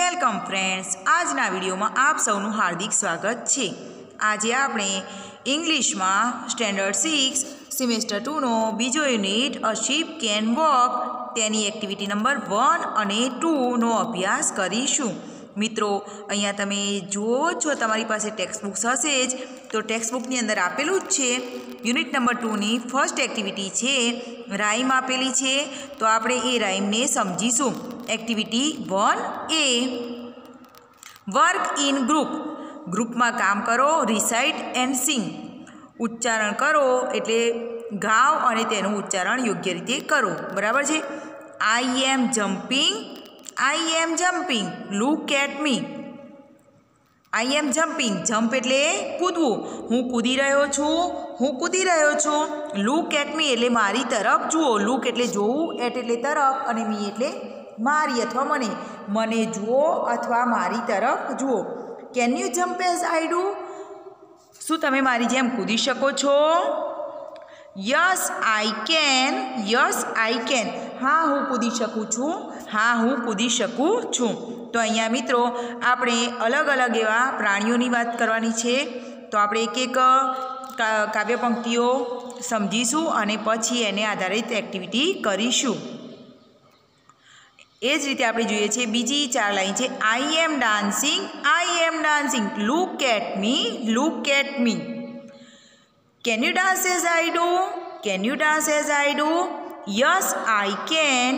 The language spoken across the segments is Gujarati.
વેલકમ ફ્રેન્ડ્સ, આજના વિડીયોમાં આપ સૌનું હાર્દિક સ્વાગત છે। આજે આપણે ઇંગ્લિશમાં સ્ટેન્ડર્ડ 6 સેમેસ્ટર 2નો બીજો unit a sheep can walk તેની એક્ટિવિટી નંબર 1 અને 2નો અભ્યાસ કરીશું। મિત્રો અહીંયા તમે જુઓ છો, તમારી પાસે ટેક્સ્ટ બુક્સ હશે જ, તો ટેક્સ્ટ બુકની અંદર આપેલું જ છે। યુનિટ નંબર 2ની ફર્સ્ટ એક્ટિવિટી છે, રાઇમ આપેલી છે, તો આપણે એ રાઇમને સમજીશું। Activity 1A work in group group में काम करो, रिसाइट एंड सींग उच्चारण करो एटले गाओ और तेनु उच्चारण योग्य रीते करो, बराबर छे। I am jumping look at me I am jumping jump एटले कूदवू, हूँ कूदी रह्यो छूं। लूक एट मी एटले मारी तरफ जुओ, लूक एटले जोवू, एट एटले तरफ अने मी एटले मारी अथवा मने जुओ अथवा मारी तरफ जुओ। Can you jump as I do शू तमे मारी जेम कूदी शको छो? यस आई केन हाँ हूँ कूदी शकूँ छूँ, तो अहींया मित्रों आपणे अलग अलग एवा प्राणीओनी वात करवानी छे, तो आपणे एक एक काव्य पंक्तिओ समजीशू अने पछी एने आधारित एक्टिविटी करीशू। एज रीते आपणे जोईए छे बीजी 4 लाइन छे। I am dancing look at me can you dance as I do yes I can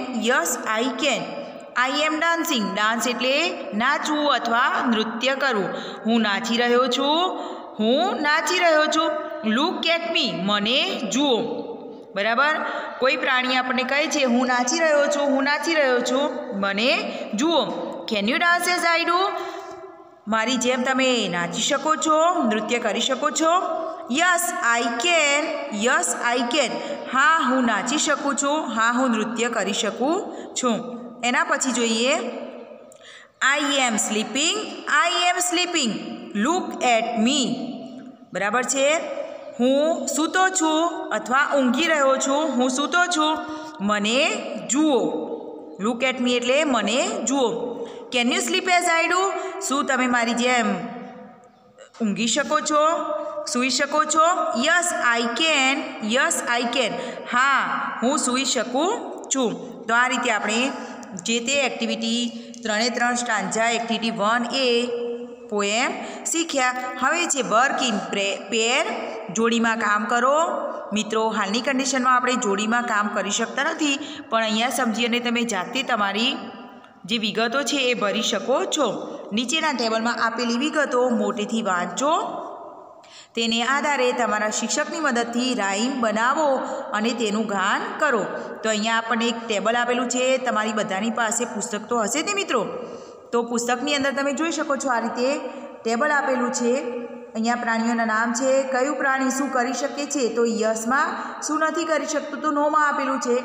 I am dancing dance एटले नाचवू अथवा नृत्य करवू, हूँ नाची रह्यो छूं। लुक एट मी मने जुओ, बराबर। कोई प्राणी आपने कहे छे हूँ नाची रह्यो छूं मने जुओ। Can you dance as I do मारी जेम तमे नाची शको छो, नृत्य करी शको छो। यस आई केन हाँ हूँ नाची शकूँ छूं, हाँ हूँ नृत्य करी शकूँ छूं। एना पछी जोईए I am sleeping look at me, बराबर छे। हूँ सूतो छूँ अथवा ऊँघी रह्यो छूं, हूँ सूतो छूं मने जुओ, लुक एट मी एटले मने जुओ। Can you sleep as I do शू तमे मारी जेम ऊँघी शको छो, सूई शको छो? यस आई केन हाँ हूँ सूई शकूँ छूँ। तो आ रीते आपणे जे ते activity 3×3 stanza activity 1A poem सीख्या। हवे छे वर्क इन पेयर जोड़ी में काम करो। मित्रों हालनी कंडीशन में आपणे जोड़ी में काम करी शकता नथी, पण अहींया समजी अने तमे जाते तमारी जे विगतो छे ए भरी शको छो। नीचेना टेबल में आपेली विगतो मोटेथी वांचो, तेने आधारे तमारा शिक्षकनी मददथी राइम बनावो अने तेनुं गान करो। तो अहींया आपणे एक टेबल आपेलुं छे, तमारी बधानी पासे पुस्तक तो हशे ज मित्रों, तो पुस्तकनी अंदर तमे जोई शको छो। आ रीते टेबल आपेलुं छे, अहींया प्राणीओना नाम छे, कयुं प्राणी शुं करी शके छे, तो यस मां, शुं नथी करी शकतो तो नो मां आपेलुं छे।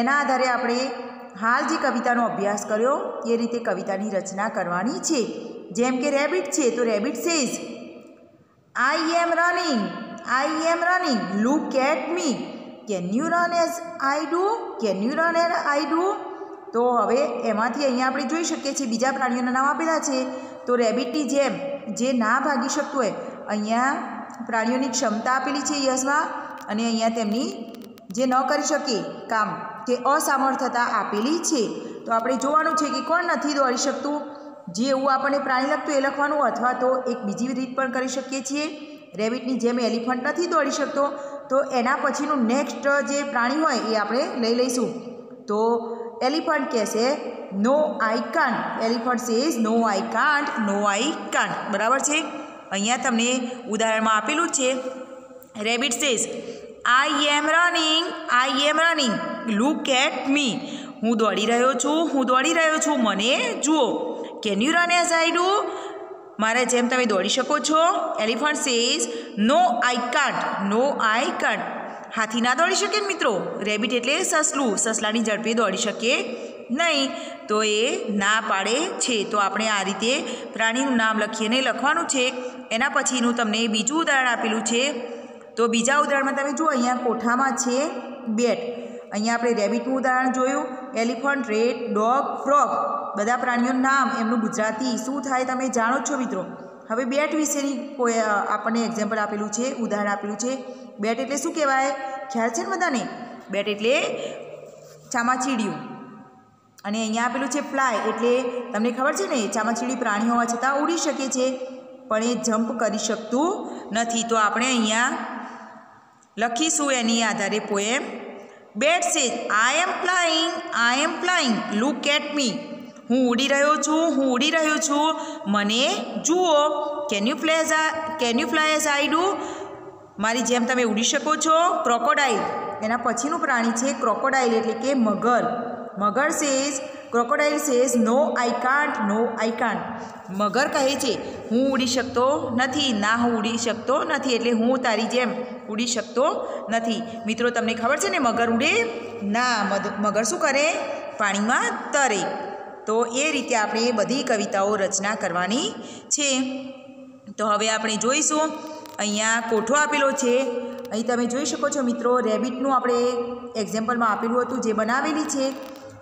एना आधारे आपणे हाल जे कवितानो अभ्यास कर्यो ए रीते कवितानी रचना करवानी छे। जेम के रेबिट छे तो rabbit says I am running look at me can you run as I do तो हवे एमांथी अहींया आपणे जोई शकीए छीए बीजा प्राणीओना नाम आपेला छे, तो रेबिटनी जेम जे ना भागी शकतो होय अहींया प्राणीओनी क्षमता आपेली छे यशमा, अने अहींया तेमनी जे न करी शके काम के असमर्थता आपेली छे। तो आपणे जोवानुं छे के कोण नथी दौड़ी शकतो, जे एवुं आपणे प्राणी लगतुं ए लखवानुं, अथवा तो एक बीजी रीत पण करी शकीए छीए। रेबिटनी जेम एलिफंट नथी दौड़ी शकतो, तो एना पछीनुं नेक्स्ट जे प्राणी होय ए आपणे लई लईशुं। तो एलिफंट कहेशे नो आई कांट, बराबर छे। अहींया तमने उदाहरणमां आपेलुं छे। Rabbit says I am running look at me हूँ दौड़ी रह्यो छूं मने जुओ। Can you run as I do मारा जेम तमे दौड़ी शको छो? Elephant says no I can't हाथी ना दौड़ी शके मित्रों, रेबिट एटले ससलू, ससलानी झड़पे दौड़ी शके नहीं, तो ये ना पाड़े छे। तो आपणे आ रीते प्राणीनुं नाम लखीने लखवानुं छे। एना पछीनुं तमने बीजुं उदाहरण आपेलुं छे, तो बीजा उदाहरणमां तमे जुओ अहींया कोठामां छे बेट, अहींया आपणे रेबिटनुं उदाहरण जोयुं। એલિફન્ટ, રેટ, ડોગ, ફ્રોગ બધા પ્રાણીઓનું નામ એમનું ગુજરાતી શું થાય તમે જાણો છો મિત્રો. હવે બેટ વિશેની કોઈ આપણને એક્ઝામ્પલ આપેલું છે, ઉદાહરણ આપેલું છે. બેટ એટલે શું કહેવાય ખ્યાલ છે ને બધાને? બેટ એટલે ચામાચીડિયું. અને અહીંયા આપેલું છે ફ્લાય એટલે તમને ખબર છે ને ચામાચીડિયું પ્રાણી હોવા છતાં ઉડી શકે છે પણ એ જમ્પ કરી શકતું નથી. તો આપણે અહીંયા લખીશું એની આધારે poem. Bat says I am flying look at me. હું ઉડી રહ્યો છું, હું ઉડી રહ્યો છું, મને જુઓ. Can you fly as I do. મારી જેમ તમે ઉડી શકો છો. ક્રોકોડાઇલ એના પછીનું પ્રાણી છે ક્રોકોડાઇલ એટલે કે મગર. મગર says crocodile says no I can't. મગર કહે છે હું ઉડી શકતો નથી, ના હું ઉડી શકતો નથી એટલે હું તારી જેમ ઉડી શકતો નથી. મિત્રો તમને ખબર છે ને મગર ઉડે ના, મગર શું કરે પાણીમાં તરે. તો એ રીતે આપણે બધી કવિતાઓ રચના કરવાની છે. તો હવે આપણે જોઈશું અહીંયા કોઠો આપેલો છે. અહીં તમે જોઈ શકો છો મિત્રો રેબિટનું આપણે એક્ઝામ્પલમાં આપેલું હતું જે બનાવેલી છે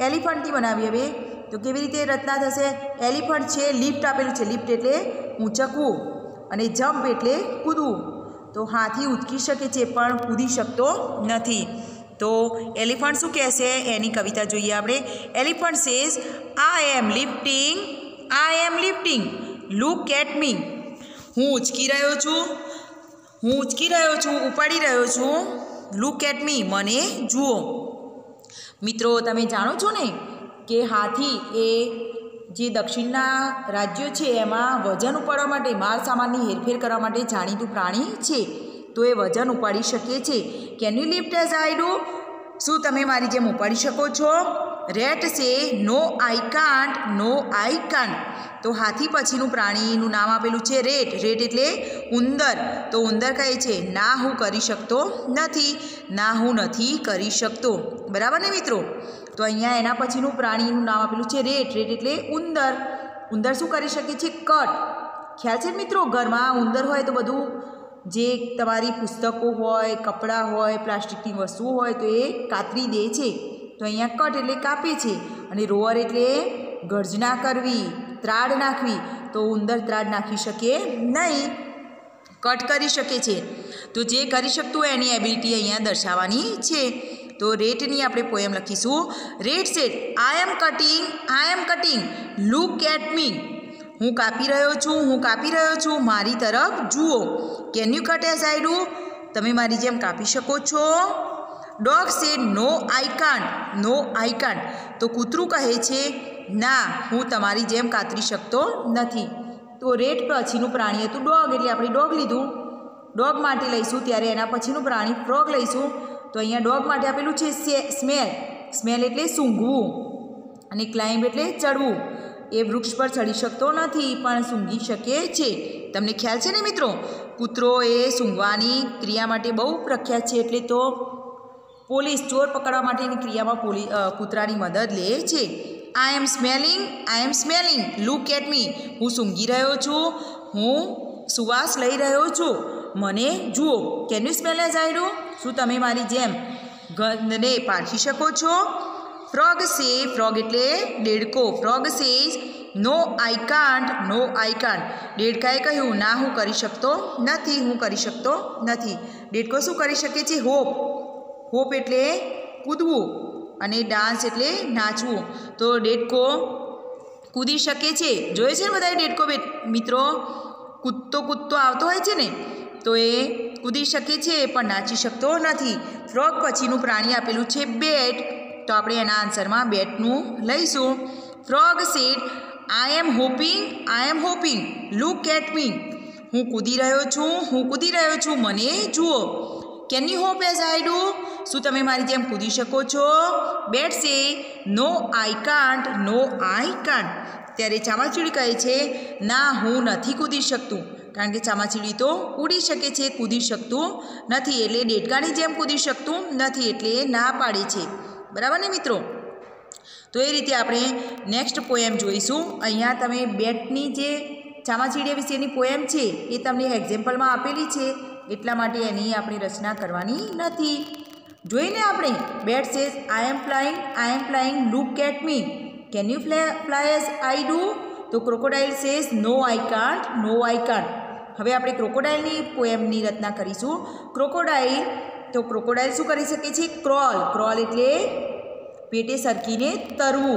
એલિફન્ટથી બનાવી. હવે તો કેવી રીતે રચના થશે? એલિફન્ટ છે, લિફ્ટ આપેલું છે, લિફ્ટ એટલે ઊંચકવું અને જમ્પ એટલે કૂદવું. તો હાથી ઉચકી શકે છે પણ કૂદી શકતો નથી. તો એલિફન્ટ શું કહેશે એની કવિતા જોઈએ આપણે. Elephant says I am lifting look at me. હું ઉચકી રહ્યો છું, ઉપાડી રહ્યો છું, લુક એટ મી મને જુઓ. મિત્રો તમે જાણો છો ને કે હાથી એ જે દક્ષિણના રાજ્યો છે એમાં વજન ઉપાડવા માટે, માલ સામાનની હેરફેર કરવા માટે જાણીતું પ્રાણી છે. તો એ વજન ઉપાડી શકે છે. Can you lift as I do. શું તમે મારી જેમ ઉપાડી શકો છો? રેટ સે નો આઈ કાન્ટ. તો હાથી પછીનું પ્રાણીનું નામ આપેલું છે રેટ. રેટ એટલે ઉંદર. તો ઉંદર કહે છે ના હું કરી શકતો નથી, ના હું નથી કરી શકતો. બરાબર ને મિત્રો? તો અહીંયા એના પછીનું પ્રાણીનું નામ આપેલું છે રેટ. રેટ એટલે ઉંદર. ઉંદર શું કરી શકે છે? કટ. ખ્યાલ છે મિત્રો? ઘરમાં ઉંદર હોય તો બધું જે તમારી પુસ્તકો હોય, કપડાં હોય, પ્લાસ્ટિકની વસ્તુઓ હોય તો એ કાતરી દે છે. તો અહીંયા કટ એટલે કાપે છે. અને રોઅર એટલે ગર્જના કરવી, ત્રાડ નાખવી. તો ઉંદર ત્રાડ નાખી શકે નહીં, કટ કરી શકે છે. તો જે કરી શકતું હોય એની એબિલિટી અહીંયા દર્શાવવાની છે. તો રેટની આપણે પોએમ લખીશું. Rat said I am cutting look at me. હું કાપી રહ્યો છું, મારી તરફ જુઓ. Can you cut as I do. તમે મારી જેમ કાપી શકો છો. Dog said no I can't. તો કૂતરું કહે છે ના હું તમારી જેમ કાતરી શકતો નથી. તો રેટ પછીનું પ્રાણી હતું ડોગ એટલે આપણે ડોગ લીધું. ડોગ માટે લઈશું ત્યારે એના પછીનું પ્રાણી ફ્રોગ લઈશું. તો અહીંયા ડોગ માટે આપેલું છે સ્મેલ એટલે સૂંઘવું અને ક્લાઇમ્બ એટલે ચડવું. એ વૃક્ષ પર ચડી શકતો નથી પણ સૂંઘી શકે છે. તમને ખ્યાલ છે ને મિત્રો? કૂતરો એ સૂંઘવાની ક્રિયા માટે બહુ પ્રખ્યાત છે. એટલે તો પોલીસ ચોર પકડવા માટેની ક્રિયામાં કૂતરાની મદદ લે છે. I am smelling look at me. હું સૂંઘી રહ્યો છું, હું સુવાસ લઈ રહ્યો છું, મને જુઓ. Can you smell as I do. શું તમે મારી જેમ ગંધને પારખી શકો છો? ફ્રોગ એટલે દેડકો. Frog says no I can't. દેડકાએ કહ્યું ના હું કરી શકતો નથી, હું કરી શકતો નથી. દેડકો શું કરી શકે છે? હોપ એટલે કૂદવું અને ડાન્સ એટલે નાચવું. તો દેડકો કૂદી શકે છે. જોઈએ છે ને બધાએ દેડકો મિત્રો કૂદતો આવતો હોય છે ને, તો એ કૂદી શકે છે પણ નાચી શકતો નથી. ફ્રોગ પછીનું પ્રાણી આપેલું છે બેટ. તો આપણે એના આન્સરમાં બેટનું લઈશું. Frog said I am hopping look at me. હું કૂદી રહ્યો છું મને જુઓ. Can you hop as I do. શું તમે મારી જેમ કૂદી શકો છો? બેટ સે નો આઈ કાન્ટ. ત્યારે ચામાચીડી કહે છે ના હું નથી કૂદી શકતું. કારણ કે ચામાચીડી તો ઉડી શકે છે, કૂદી શકતું નથી એટલે દેડકાની જેમ કૂદી શકતું નથી એટલે ના પાડે છે. બરાબર ને મિત્રો? તો એ રીતે આપણે નેક્સ્ટ પોએમ જોઈશું. અહીંયા તમે બેટની જે ચામાચીડી વિશેની પોએમ છે એ તમને એક્ઝામ્પલમાં આપેલી છે એટલા માટે એની આપણે રચના કરવાની નથી. જોઈને આપણે bat says I am flying look at me can you fly as I do તો crocodile says no I can't no I can't હવે આપણે ક્રોકોડાઇલની પોએમની રચના કરીશું ક્રોકોડાઇલ तो क्रोकोडाइल शू करी सके क्रॉल क्रॉल एटले पेटे सरकीने तरवू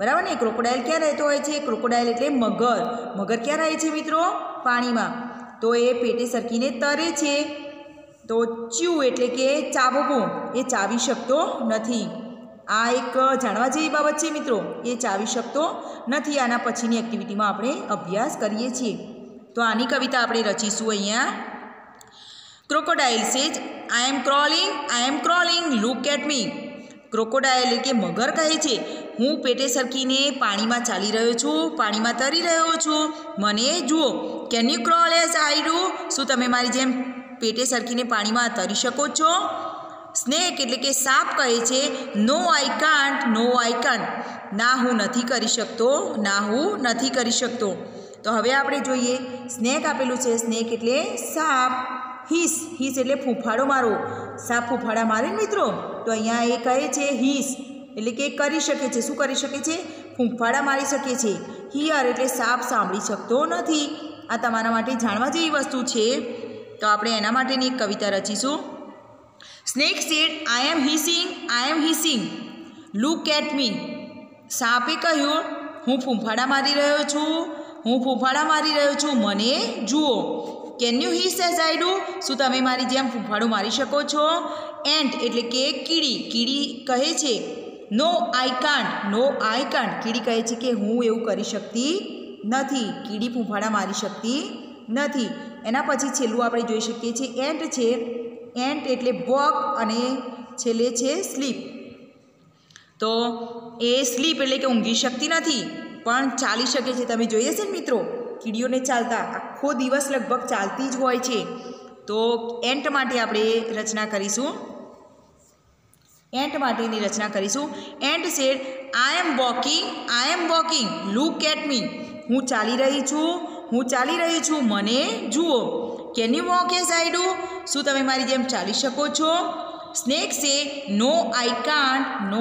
बराबर ने क्रोकोडाइल क्या रहता है क्रोकोडाइल एटले मगर मगर क्या रहे छे मित्रों पानी में तो ये पेटे सरकीने तरे छे तो च्यू एटले के चाबुको ये चावी शकतो नथी आ एक जाणवा जेवी बाबत छे मित्रों ये चावी शकतो नथी आना पछीनी एक्टिविटी में आपणे अभ्यास करीए छीए तो आनी कविता आपणे रचीशुं अहींया crocodile says I am crawling look at me crocodile के मगर कहे छे हूँ पेटे सरकीने पानी में चाली रह्यो छूं पानी में तरी रह्यो छूं मने जुओ can you crawl as I do शू तमे मारी जेम पेटे सरकीने पानी में तरी शको छो स्नेक एटले के साप कहे छे नो आई कांट ना हूँ नथी करी शकतो ना हूँ नथी करी शकतो तो हवे आपणे जोईए स्नेक आपेलुं छे स्नेक एटले साप हिस हिस एटले फूफाड़ो मारो साप फूफाड़ा मारे मित्रों तो अहींया ए कहे छे हिस एटले के करी शके छे शुं करी शके छे फूंफाड़ा मारी शके छे हियर एटले साप सांभळी शकतो नथी आ तमारा माटे जाणवा जेवी वस्तु छे तो आपणे एना माटेनी एक कविता रचीशुं snake said I am hissing look at me सापे कह्युं हूँ फूंफाड़ा मारी रह्यो छूं हूँ फूंफाड़ा मारी रह्यो छूं मने जुओ can you hiss as I do शू तमे मारी जेम फूंफाड़ो मारी शको छो एंट एटले के कीड़ी कीड़ी कहे छे नो आई कांट कीड़ी कहे छे के हूँ एवं करी शकती नथी कीड़ी फूंफाड़ा मारी शकती नथी एना पछी छेल्लुं आपणे जोई शकीए छीए एंट छे एंट एटले वॉक अने छेल्ले छे स्लीप तो ए स्लीप एटले के ऊँघी शकती नथी पण चाली शके छे तमे जोई हशे मित्रों कीड़ियों ने चालता आखो दिवस लगभग चालती ज होय छे तो एंट माटे आपणे रचना करीशुं एंट माटेनी रचना करीशुं ant said I am walking look at me हूँ चाली रही छूँ मने जुओ can you walk as I do शू तमे मारी जेम चाली शको छो snake says no I can't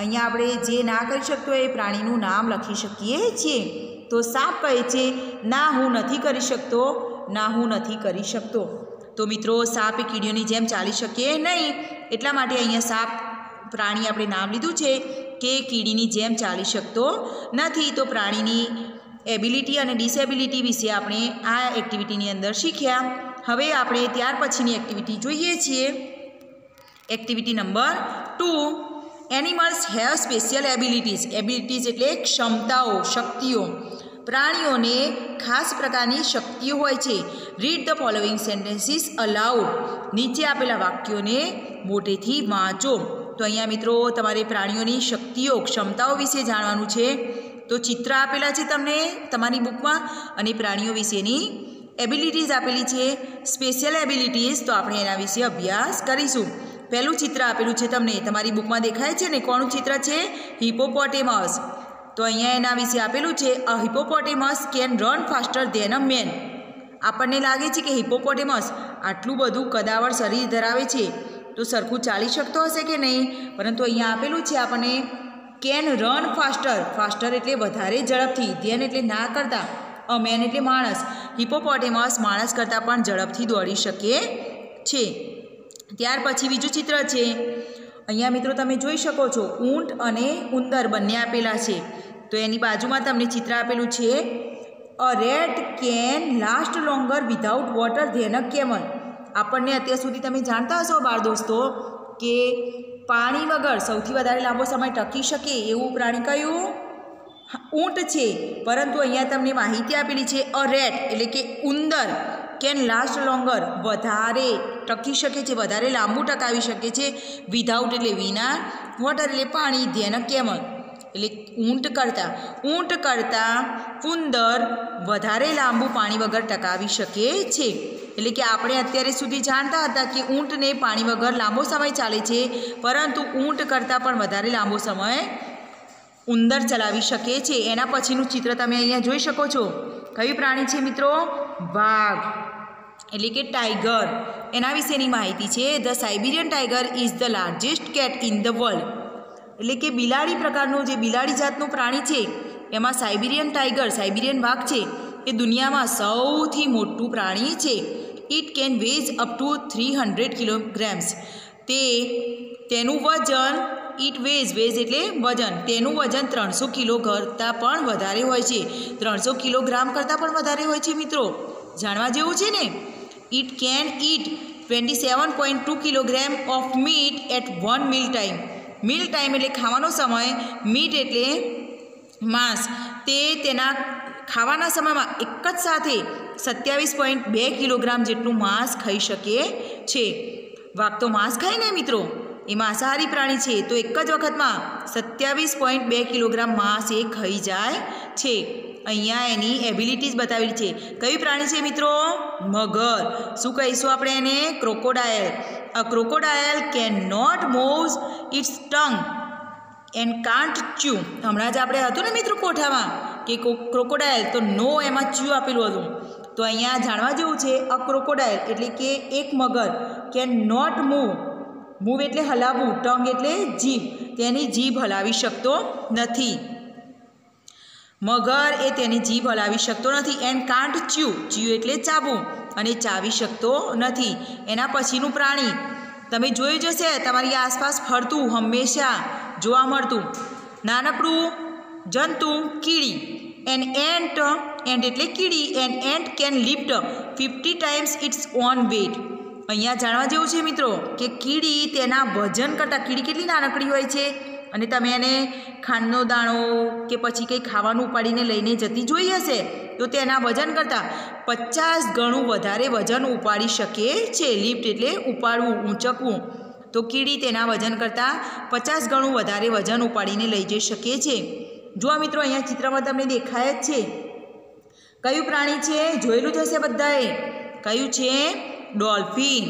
अहींया आपणे जे ना करी शकतो ए प्राणीनुं नाम लखी शकीए छीए तो साप कहे छे ना हूँ नथी करी शकतो ना हूँ नथी करी शकतो तो मित्रों साप कीड़ियों नी जेम चाली शके नहीं एटला माटे अहींया साप प्राणी आपणे नाम लीधुं छे के कीड़ी नी जेम चाली शकतो नथी तो प्राणी नी एबिलिटी अने डिसेबिलिटी विषे आपणे आ एक्टिविटी नी अंदर शीख्या हवे आपणे त्यार पछीनी एक्टिविटी जोईए छीए activity number 2 animals have special abilities abilities एटले क्षमताओं शक्तिओं प्राणियों ने खास प्रकार की शक्तिओ होय छे read the following sentences aloud नीचे आपेला वाक्यों ने मोटेथी वाँचो तो अहींया मित्रों तमारे प्राणियों की शक्तिओ क्षमताओं विषे जाणवानुं छे तो चित्र आपेला छे तमने तमारी बुक में अने प्राणियों विशेनी एबिलिटीज आपेली छे स्पेशियल एबिलिटीज तो आपणे एना विषे अभ्यास करीशुं पहलुं चित्र आपेलुं छे तमने तमारी बुक में देखाय छे ने कोणुं चित्र छे हिपोपोटेमस तो अहींया एना विषे आपेलुं छे a hippopotamus can run faster than a man आपने लगे कि हिपोपोटेमस आटलू बधु कदावर शरीर धरावे छे तो सरखू चाली शकतो हशे के नहीं परंतु अहींया आपेलुं छे आपने केन रन फास्टर फास्टर एटले वधारे झड़पथी देन एटले ना करता अ मैन एटले माणस हिपोपोटेमस माणस करता पण झड़पथी दौड़ी शके छे त्यार पछी बीजू चित्र छे अहींया मित्रों तमे जोई शको छो ऊंट अने उंदर बंने आपेला छे तो एनी बाजुमां तमने चित्र आपेलुं छे a rat can last longer without water than a camel आपणे અત્યાર સુધી તમે જાણતા હશો બાળ દોસ્તો કે પાણી વગર સૌથી વધારે લાંબો સમય ટકી શકે એવું પ્રાણી કયું ઊંટ છે પરંતુ અહીંયા તમને માહિતી આપેલી છે અ રેટ એટલે કે ઉંદર કેન લાસ્ટ લોંગર વધારે ટકી શકે છે વધારે લાંબુ ટકાવી શકે છે વિધાઉટ એટલે વિના વોટર એટલે પાણી ધેન કેમલ એટલે ઊંટ કરતાં ઉંદર વધારે લાંબુ પાણી વગર ટકાવી શકે છે એટલે કે આપણે અત્યારે સુધી જાણતા હતા કે ઊંટને પાણી વગર લાંબો સમય ચાલે છે પરંતુ ઊંટ કરતાં પણ વધારે લાંબો સમય ઉંદર ચલાવી શકે છે એના પછીનું ચિત્ર તમે અહીંયા જોઈ શકો છો કયું પ્રાણી છે મિત્રો વાઘ એટલે કે ટાઇગર એના વિશેની માહિતી છે. The Siberian tiger is the largest cat in the world. એટલે કે બિલાડી પ્રકારનું જે બિલાડી જાતનું પ્રાણી છે એમાં સાઇબિરિયન ટાઇગર, સાઇબિરિયન વાઘ છે એ દુનિયામાં સૌથી મોટું પ્રાણી છે. It can weigh up to 300 kilograms. તેનું વજન વેઝ એટલે વજન, તેનું વજન 300 કિલો કરતાં પણ વધારે હોય છે. 300 કિલોગ્રામ કરતાં પણ વધારે હોય છે. મિત્રો જાણવા જેવું છે ને. It can eat 27.2 kilogram of meat at one meal time. Meal time એટલે ખાવાનો સમય, મીટ એટલે માંસ. તેના ખાવાના સમયમાં એક જ સાથે 27.2 કિલોગ્રામ જેટલું માંસ ખાઈ શકે છે. વાઘ તો માંસ ખાય ને મિત્રો, એ માંસાહારી પ્રાણી છે. તો એક જ વખતમાં 27.2 કિલોગ્રામ માંસ એ ખાઈ જાય છે. અહીંયા એની એબિલિટીઝ બતાવેલી છે. કયું પ્રાણી છે મિત્રો? મગર. શું કહીશું આપણે એને? Crocodile. A crocodile can not move its tongue and can't chew. હમણાં જ આપણે હતું ને મિત્રો કોઠામાં કે ક્રોકોડાયલ, તો નો એમાં ચ્યુ આપેલું હતું. તો અહીંયા જાણવા જેવું છે, અ ક્રોકોડાયલ એટલે કે એક મગર, કેન નોટ મૂવ, મૂવ એટલે હલાવવું, ટંગ એટલે જીભ, તેની જીભ હલાવી શકતો નથી. મગર એ તેની જીભ હલાવી શકતો નથી. એન્ડ કાન્ટ ચ્યુ, ચ્યુ એટલે ચાવવું, અને ચાવી શકતો નથી. એના પછીનું પ્રાણી તમે જોયું જશે તમારી આસપાસ ફરતું હંમેશા જોવા મળતું નાનકડું જંતુ કીડી. એન્ટ એટલે કીડી. Ant can lift 50 times its own weight. અહીંયા જાણવા જેવું છે મિત્રો કે કીડી તેના વજન કરતાં, કીડી કેટલી નાનકડી હોય છે, અને તમે એને ખાંડનો દાણો કે પછી કંઈ ખાવાનું ઉપાડીને લઈને જતી જોઈ હશે, તો તેના વજન કરતાં 50 ગણું વધારે વજન ઉપાડી શકે છે. લિફ્ટ એટલે ઉપાડવું, ઊંચકવું. તો કીડી તેના વજન કરતાં 50 ગણું વધારે વજન ઉપાડીને લઈ જઈ શકે છે. જો મિત્રો અહીંયા ચિત્રમાં તમને દેખાય જ છે. કયું પ્રાણી છે? જોયેલું જ હશે બધાએ. કયું છે? ડોલ્ફિન.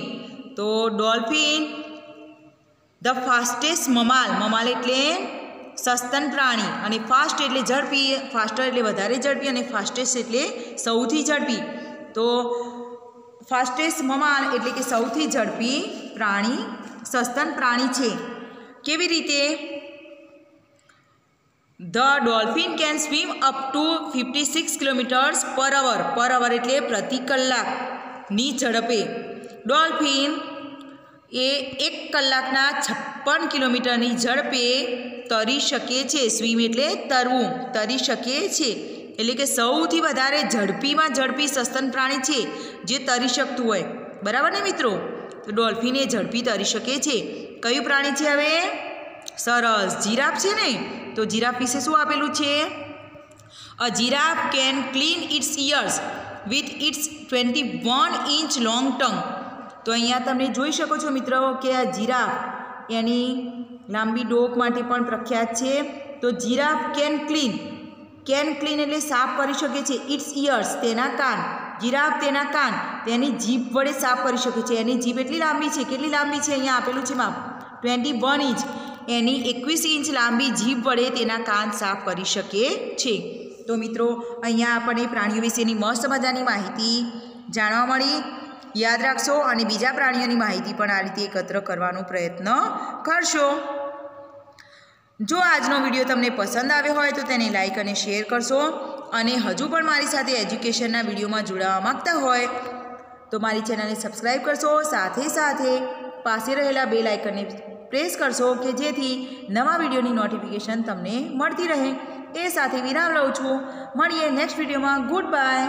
તો dolphin the fastest mammal. Mammal એટલે સસ્તન પ્રાણી, અને ફાસ્ટ એટલે ઝડપી, ફાસ્ટર એટલે વધારે ઝડપી, અને ફાસ્ટેસ્ટ એટલે સૌથી ઝડપી. તો ફાસ્ટેસ્ટ મમાલ એટલે કે સૌથી ઝડપી પ્રાણી, સસ્તન પ્રાણી છે. કેવી રીતે? The dolphin can swim up to 56 kilometres per hour. પર અવર એટલે પ્રતિ કલાકની ઝડપે. ડોલ્ફિન એ 1 કલાકના 56 કિલોમીટરની ઝડપે તરી શકે છે. સ્વિમ એટલે તરવું, તરી શકે છે. એટલે કે સૌથી વધારે ઝડપીમાં ઝડપી સસ્તન પ્રાણી છે જે તરી શકતું હોય. બરાબર ને મિત્રો? તો ડોલ્ફિન એ ઝડપી તરી શકે છે. કયું પ્રાણી છે હવે? સરસ, જીરાફ છે ને. તો જીરાફ વિશે શું આપેલું છે? A giraffe can clean its ears with its 21 inch long tongue. તો અહીંયા તમે જોઈ શકો છો મિત્રો કે આ જીરાફ એની લાંબી ડોક માટે પણ પ્રખ્યાત છે. તો જીરાફ કેન ક્લીન એટલે સાફ કરી શકે છે. ઇટ્સ ઇયર્સ તેના કાન. જીરાફ તેના કાન તેની જીભ વડે સાફ કરી શકે છે. એની જીભ એટલી લાંબી છે. કેટલી લાંબી છે? અહીંયા આપેલું છે માપ 21 ઇંચ. એની 21 ઇંચ લાંબી જીભ વડે તેના કાન સાફ કરી શકે છે. તો મિત્રો અહીંયા આપણને પ્રાણીઓ વિશેની મસ્ત મજાની માહિતી જાણવા મળી. યાદ રાખશો અને બીજા પ્રાણીઓની માહિતી પણ આ રીતે એકત્ર કરવાનો પ્રયત્ન કરશો. જો આજનો વિડીયો તમને પસંદ આવ્યો હોય તો તેને લાઇક અને શેર કરશો. અને હજુ પણ મારી સાથે એજ્યુકેશનના વિડીયોમાં જોડાવા માગતા હોય તો મારી ચેનલને સબસ્ક્રાઈબ કરશો. સાથે સાથે પાસે રહેલા બેલ આઇકનને પ્રેસ કરશો કે જેથી નવા વિડીયોની નોટિફિકેશન તમને મળતી રહે. એ સાથે વિરામ લઉં છું. મળીએ નેક્સ્ટ વિડીયોમાં. Good bye.